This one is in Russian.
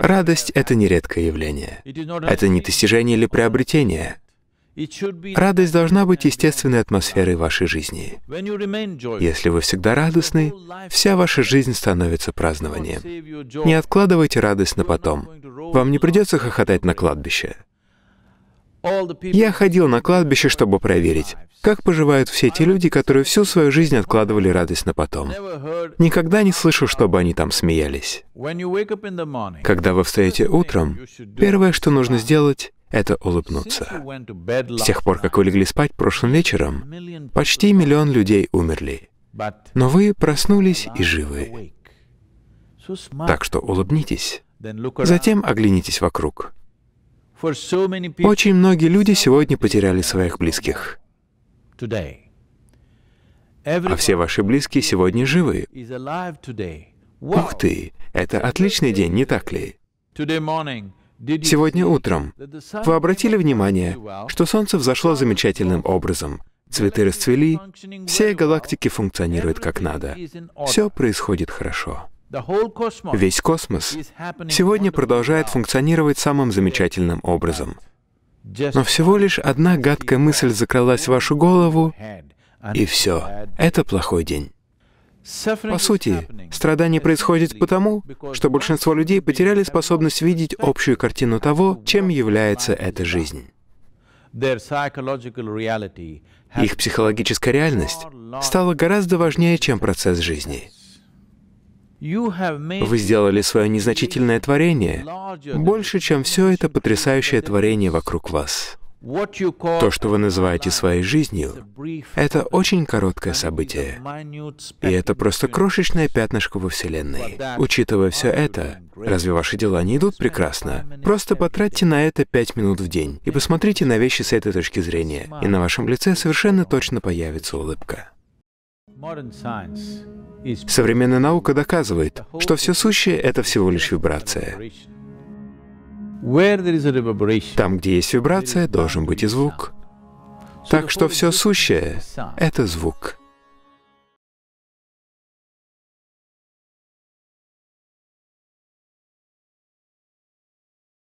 Радость — это не редкое явление. Это не достижение или приобретение. Радость должна быть естественной атмосферой вашей жизни. Если вы всегда радостны, вся ваша жизнь становится празднованием. Не откладывайте радость на потом. Вам не придется хохотать на кладбище. Я ходил на кладбище, чтобы проверить, как поживают все те люди, которые всю свою жизнь откладывали радость на потом. Никогда не слышал, чтобы они там смеялись. Когда вы встаете утром, первое, что нужно сделать, это улыбнуться. С тех пор, как вы легли спать прошлым вечером, почти миллион людей умерли. Но вы проснулись и живы. Так что улыбнитесь, затем оглянитесь вокруг. Очень многие люди сегодня потеряли своих близких. А все ваши близкие сегодня живы. Ух ты! Это отличный день, не так ли? Сегодня утром вы обратили внимание, что Солнце взошло замечательным образом, цветы расцвели, все галактики функционируют как надо, все происходит хорошо. Весь космос сегодня продолжает функционировать самым замечательным образом. Но всего лишь одна гадкая мысль закралась в вашу голову, и все. Это плохой день. По сути, страдание происходит потому, что большинство людей потеряли способность видеть общую картину того, чем является эта жизнь. Их психологическая реальность стала гораздо важнее, чем процесс жизни. Вы сделали свое незначительное творение больше, чем все это потрясающее творение вокруг вас. То, что вы называете своей жизнью, это очень короткое событие. И это просто крошечное пятнышко во Вселенной. Учитывая все это, разве ваши дела не идут прекрасно? Просто потратьте на это 5 минут в день и посмотрите на вещи с этой точки зрения, и на вашем лице совершенно точно появится улыбка. Современная наука доказывает, что все сущее — это всего лишь вибрация. Там, где есть вибрация, должен быть и звук. Так что все сущее — это звук.